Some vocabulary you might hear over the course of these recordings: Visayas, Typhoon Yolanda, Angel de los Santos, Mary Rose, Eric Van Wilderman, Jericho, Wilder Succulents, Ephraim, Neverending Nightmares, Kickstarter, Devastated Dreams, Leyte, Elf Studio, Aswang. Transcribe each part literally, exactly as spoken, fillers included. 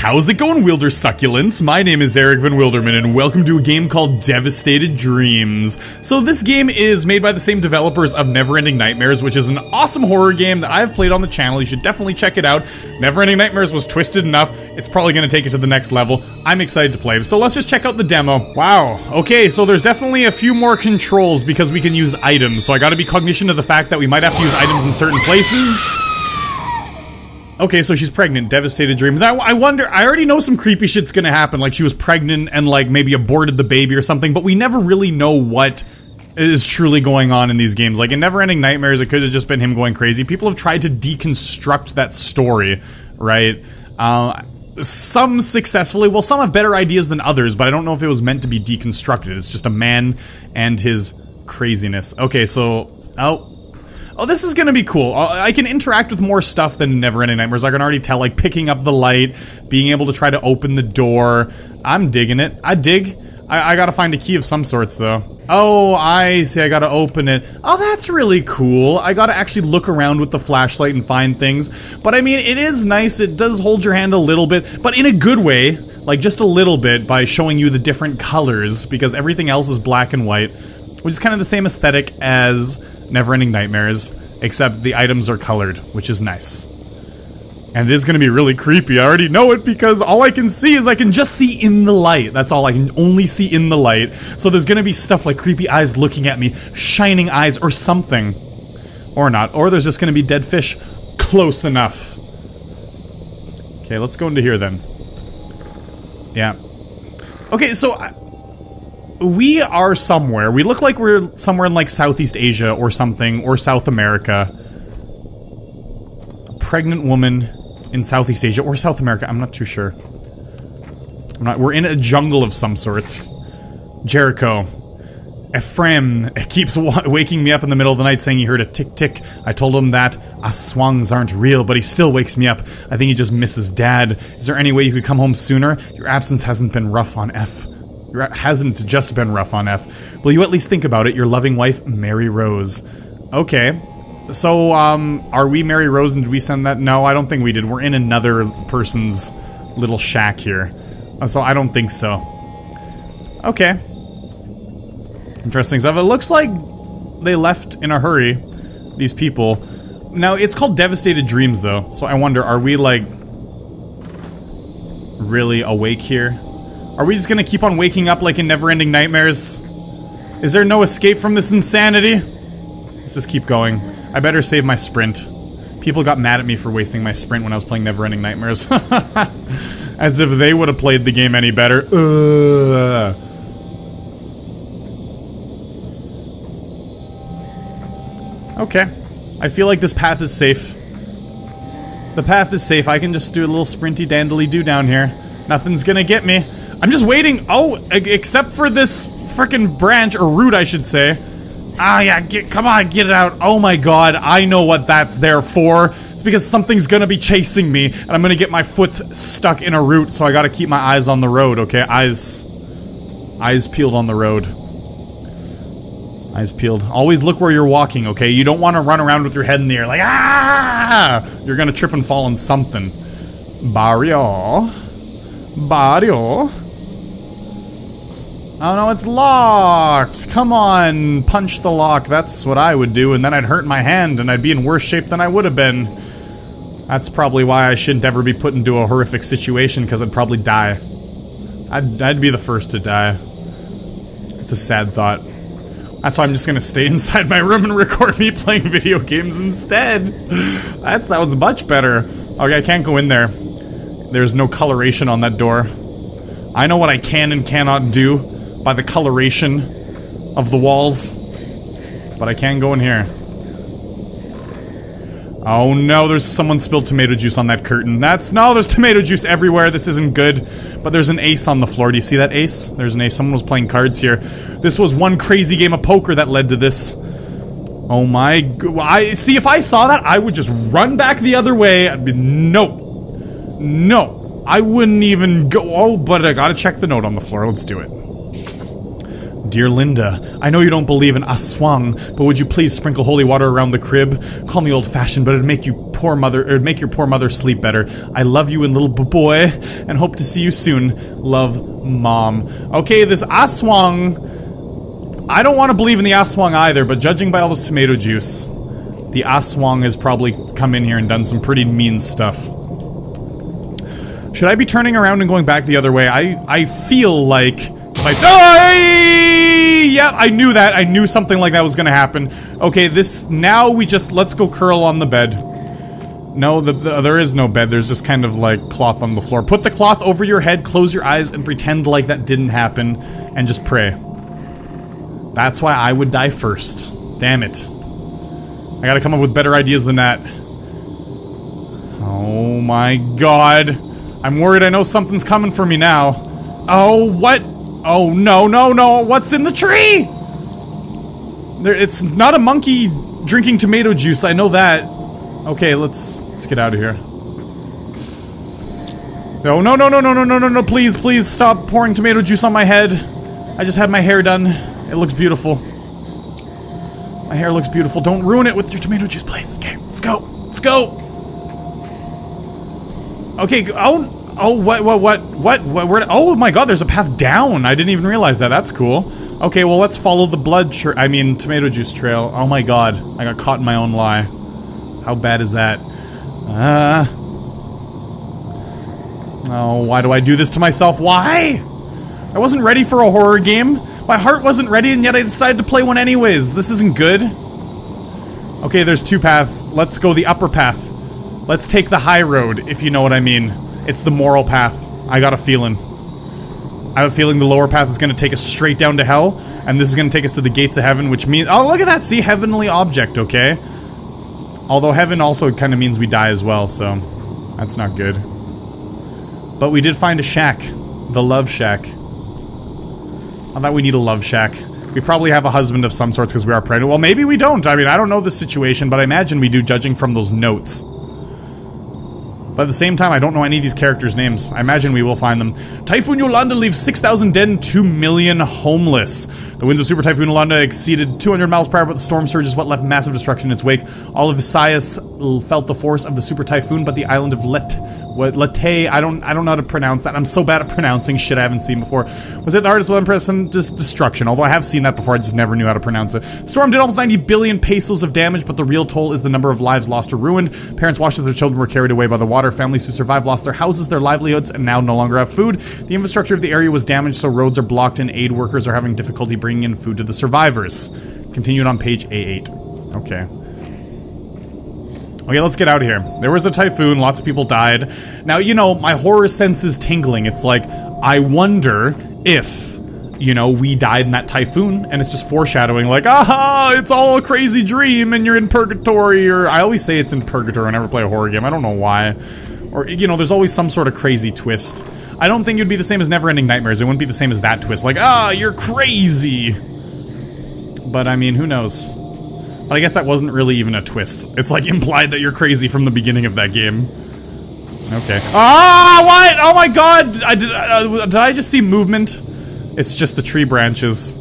How's it going, Wilder Succulents? My name is Eric Van Wilderman, and welcome to a game called Devastated Dreams. So this game is made by the same developers of Neverending Nightmares, which is an awesome horror game that I've played on the channel. You should definitely check it out. Neverending Nightmares was twisted enough. It's probably going to take it to the next level. I'm excited to play. So let's just check out the demo. Wow. Okay, so there's definitely a few more controls because we can use items. So I got to be cognizant of the fact that we might have to use items in certain places. Okay, so she's pregnant. Devastated Dreams. I, I wonder, I already know some creepy shit's gonna happen. Like, she was pregnant and, like, maybe aborted the baby or something, but we never really know what is truly going on in these games. Like, in Neverending Nightmares, it could have just been him going crazy. People have tried to deconstruct that story, right? Uh, some successfully. Well, some have better ideas than others, but I don't know if it was meant to be deconstructed. It's just a man and his craziness. Okay, so... Oh... Oh, this is gonna be cool. I can interact with more stuff than Neverending Nightmares. I can already tell, like, picking up the light, being able to try to open the door. I'm digging it. I dig. I, I gotta find a key of some sorts, though. Oh, I see. I gotta open it. Oh, that's really cool. I gotta actually look around with the flashlight and find things. But, I mean, it is nice. It does hold your hand a little bit, but in a good way. Like, just a little bit, by showing you the different colors, because everything else is black and white, which is kind of the same aesthetic as Neverending Nightmares, except the items are colored, which is nice. And it is going to be really creepy. I already know it because all I can see is I can just see in the light. That's all. I can only see in the light. So there's going to be stuff like creepy eyes looking at me, shining eyes or something. Or not. Or there's just going to be dead fish close enough. Okay, let's go into here then. Yeah. Okay, so... I We are somewhere. We look like we're somewhere in, like, Southeast Asia or something, or South America. A pregnant woman in Southeast Asia or South America. I'm not too sure. I'm not, we're in a jungle of some sorts. Jericho. Ephraim keeps wa waking me up in the middle of the night saying he heard a tick-tick. I told him that Aswangs aren't real, but he still wakes me up. I think he just misses Dad. Is there any way you could come home sooner? Your absence hasn't been rough on F. Hasn't just been rough on F. Will you at least think about it? Your loving wife, Mary Rose. Okay. So, um, are we Mary Rose and did we send that? No, I don't think we did. We're in another person's little shack here. So, I don't think so. Okay. Interesting stuff. It looks like they left in a hurry, these people. Now, it's called Devastated Dreams, though. So, I wonder, are we, like, really awake here? Are we just gonna keep on waking up like in Neverending Nightmares? Is there no escape from this insanity? Let's just keep going. I better save my sprint. People got mad at me for wasting my sprint when I was playing Neverending Nightmares. As if they would have played the game any better. Ugh. Okay. I feel like this path is safe. The path is safe. I can just do a little sprinty dandily do down here. Nothing's gonna get me. I'm just waiting. Oh, except for this frickin' branch, or root, I should say. Ah, yeah, get, come on, get it out. Oh my god, I know what that's there for. It's because something's gonna be chasing me, and I'm gonna get my foot stuck in a root, so I gotta keep my eyes on the road, okay? Eyes... Eyes peeled on the road. Eyes peeled. Always look where you're walking, okay? You don't want to run around with your head in the air, like, ah! You're gonna trip and fall on something. Barrio. Barrio. Oh no, it's locked! Come on, punch the lock. That's what I would do, and then I'd hurt my hand, and I'd be in worse shape than I would have been. That's probably why I shouldn't ever be put into a horrific situation, because I'd probably die. I'd, I'd be the first to die. It's a sad thought. That's why I'm just gonna stay inside my room and record me playing video games instead. That sounds much better. Okay, I can't go in there. There's no coloration on that door. I know what I can and cannot do by the coloration of the walls. But I can go in here. Oh no, there's someone spilled tomato juice on that curtain. That's- no, there's tomato juice everywhere, this isn't good. But there's an ace on the floor, do you see that ace? There's an ace, someone was playing cards here. This was one crazy game of poker that led to this. Oh my- I- see, if I saw that, I would just run back the other way. I'd be- no. No. I wouldn't even go- oh, but I gotta check the note on the floor, let's do it. Dear Linda, I know you don't believe in Aswang, but would you please sprinkle holy water around the crib? Call me old-fashioned, but it'd make you poor mother, it'd make your poor mother sleep better. I love you and little boy, and hope to see you soon. Love, Mom. Okay, this Aswang, I don't want to believe in the Aswang either, but judging by all this tomato juice, the Aswang has probably come in here and done some pretty mean stuff. Should I be turning around and going back the other way? I I feel like my die. Yeah, I knew that. I knew something like that was gonna happen. Okay, this now we just let's go curl on the bed. No, the, the, there is no bed. There's just kind of like cloth on the floor. Put the cloth over your head, close your eyes, and pretend like that didn't happen, and just pray. That's why I would die first. Damn it! I gotta come up with better ideas than that. Oh my God. I'm worried I know something's coming for me now. Oh, what? Oh, no, no, no. What's in the tree? There, it's not a monkey drinking tomato juice. I know that. Okay, let's let's get out of here. No, no, no, no, no, no, no, no, no. Please, please stop pouring tomato juice on my head. I just had my hair done. It looks beautiful. My hair looks beautiful. Don't ruin it with your tomato juice, please. Okay, let's go. Let's go. Okay, oh, oh, what, what, what, what, what, where, oh my God, there's a path down. I didn't even realize that. That's cool. Okay, well, let's follow the blood, tra I mean, tomato juice trail. Oh my God, I got caught in my own lie. How bad is that? Uh, oh, why do I do this to myself? Why? I wasn't ready for a horror game. My heart wasn't ready, and yet I decided to play one anyways. This isn't good. Okay, there's two paths. Let's go the upper path. Let's take the high road, if you know what I mean. It's the moral path. I got a feeling. I have a feeling the lower path is going to take us straight down to hell, and this is going to take us to the gates of heaven, which means... Oh, look at that! See? Heavenly object, okay? Although heaven also kind of means we die as well, so... That's not good. But we did find a shack. The love shack. I thought we need a love shack. We probably have a husband of some sorts because we are pregnant. Well, maybe we don't. I mean, I don't know the situation, but I imagine we do, judging from those notes. But at the same time, I don't know any of these characters' names. I imagine we will find them. Typhoon Yolanda leaves six thousand dead and two million homeless. The winds of Super Typhoon Yolanda exceeded two hundred miles per hour, but the storm surge is what left massive destruction in its wake. All of Visayas felt the force of the Super Typhoon, but the island of Leyte... Leyte, I don't, I don't know how to pronounce that. I'm so bad at pronouncing shit I haven't seen before. Was it the hardest one person? Just destruction. Although I have seen that before, I just never knew how to pronounce it. The storm did almost ninety billion pesos of damage, but the real toll is the number of lives lost or ruined. Parents watched as their children were carried away by the water. Families who survived lost their houses, their livelihoods, and now no longer have food. The infrastructure of the area was damaged, so roads are blocked, and aid workers are having difficulty bringing in food to the survivors. Continued on page A eight. Okay. Okay, let's get out of here. There was a typhoon, lots of people died. Now, you know, my horror sense is tingling. It's like, I wonder if, you know, we died in that typhoon, and it's just foreshadowing, like, aha, it's all a crazy dream, and you're in purgatory, or... I always say it's in purgatory whenever I play a horror game, I don't know why. Or, you know, there's always some sort of crazy twist. I don't think it would be the same as Neverending Nightmares. It wouldn't be the same as that twist, like, ah, you're crazy! But, I mean, who knows? But I guess that wasn't really even a twist. It's like implied that you're crazy from the beginning of that game. Okay. Ah, what? Oh my God! I did. Uh, did I just see movement? It's just the tree branches.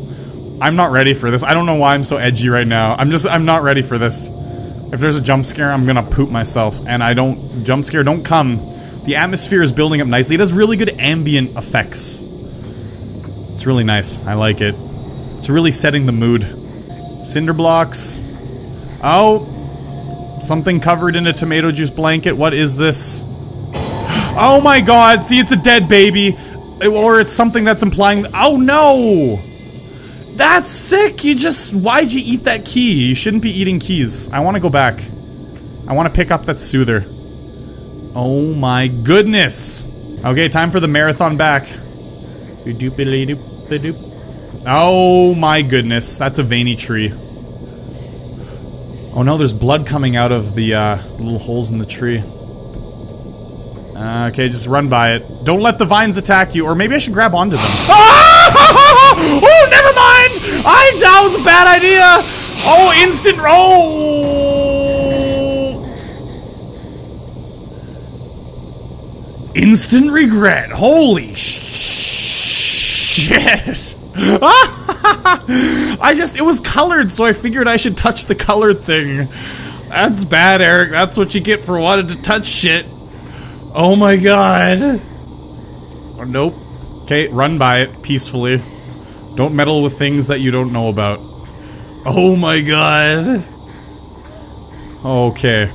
I'm not ready for this. I don't know why I'm so edgy right now. I'm just. I'm not ready for this. If there's a jump scare, I'm gonna poop myself. And I don't jump scare. Don't come. The atmosphere is building up nicely. It has really good ambient effects. It's really nice. I like it. It's really setting the mood. Cinder blocks. Oh, something covered in a tomato juice blanket. What is this? Oh my God, see, it's a dead baby. Or it's something that's implying... Oh no! That's sick! You just... Why'd you eat that key? You shouldn't be eating keys. I want to go back. I want to pick up that soother. Oh my goodness! Okay, time for the marathon back. Oh my goodness, that's a veiny tree. Oh no, there's blood coming out of the uh, little holes in the tree. Uh, okay, just run by it. Don't let the vines attack you, or maybe I should grab onto them. Ah! Oh, never mind! I, that was a bad idea! Oh, instant roll! Instant regret. Holy sh shit! Ah! I just, it was colored, so I figured I should touch the colored thing. That's bad, Eric. That's what you get for wanting to touch shit. Oh my god. Oh, nope. Okay, run by it peacefully. Don't meddle with things that you don't know about. Oh my god. Okay.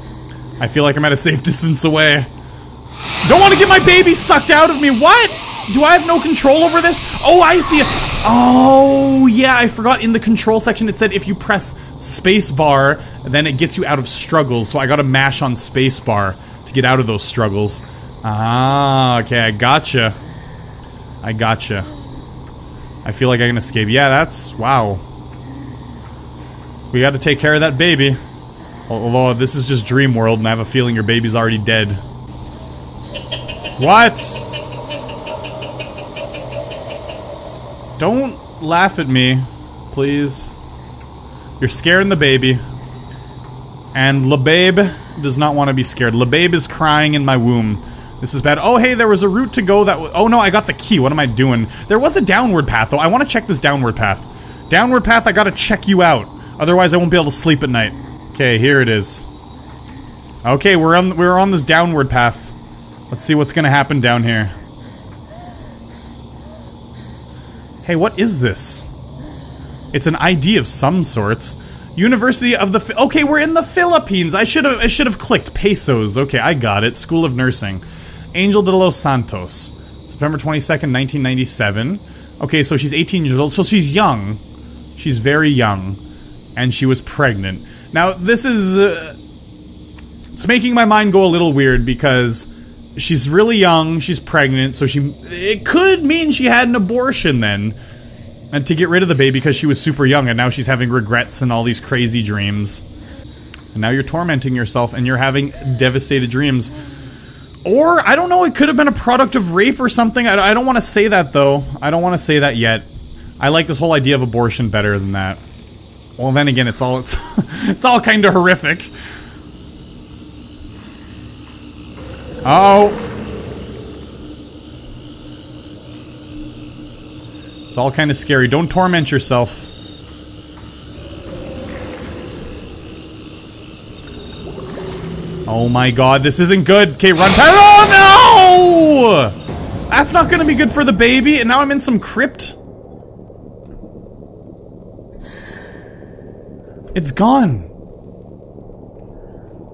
I feel like I'm at a safe distance away. Don't want to get my baby sucked out of me. What? Do I have no control over this? Oh, I see it. Oh, yeah, I forgot in the control section it said if you press spacebar, then it gets you out of struggles. So I gotta mash on spacebar to get out of those struggles. Ah, okay, I gotcha. I gotcha. I feel like I can escape. Yeah, that's... wow. We gotta take care of that baby. Although, this is just dream world, and I have a feeling your baby's already dead. What? Don't laugh at me, please. You're scaring the baby. And La Babe does not want to be scared. La Babe is crying in my womb. This is bad. Oh, hey, there was a route to go that was... oh, no, I got the key. What am I doing? There was a downward path, though. I want to check this downward path. Downward path, I got to check you out. Otherwise, I won't be able to sleep at night. Okay, here it is. Okay, we're on, we're on this downward path. Let's see what's going to happen down here. Hey, what is this? It's an I D of some sorts. University of the... Fi okay, we're in the Philippines. I should have I should have clicked pesos. Okay, I got it. School of Nursing. Angel de los Santos. September twenty-second, nineteen ninety-seven. Okay, so she's eighteen years old. So she's young. She's very young. And she was pregnant. Now, this is... Uh, it's making my mind go a little weird because... she's really young, she's pregnant, so she... it could mean she had an abortion then. And to get rid of the baby because she was super young and now she's having regrets and all these crazy dreams. And now you're tormenting yourself and you're having devastated dreams. Or, I don't know, it could have been a product of rape or something. I, I don't want to say that though. I don't want to say that yet. I like this whole idea of abortion better than that. Well, then again, it's all... it's, it's all kind of horrific. Uh oh. It's all kind of scary. Don't torment yourself. Oh my god, this isn't good. Okay, run. Oh no! That's not gonna be good for the baby, and now I'm in some crypt. It's gone.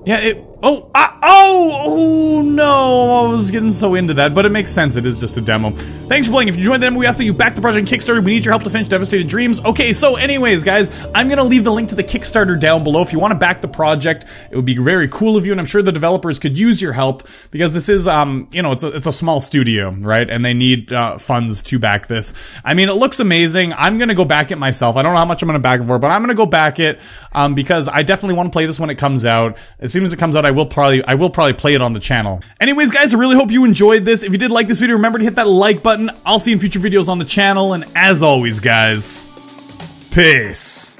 Yeah, it... oh, ah, oh, oh no, I was getting so into that, but it makes sense, it is just a demo. Thanks for playing. If you joined the demo, we ask that you back the project on Kickstarter. We need your help to finish Devastated Dreams. Okay, so anyways, guys, I'm going to leave the link to the Kickstarter down below. If you want to back the project, it would be very cool of you, and I'm sure the developers could use your help, because this is, um, you know, it's a, it's a small studio, right? And they need uh, funds to back this. I mean, it looks amazing. I'm going to go back it myself. I don't know how much I'm going to back it for, but I'm going to go back it, um, because I definitely want to play this when it comes out. As soon as it comes out, I will probably I will probably play it on the channel. Anyways, guys, I really hope you enjoyed this. If you did like this video, remember to hit that like button. I'll see you in future videos on the channel, and as always, guys, peace.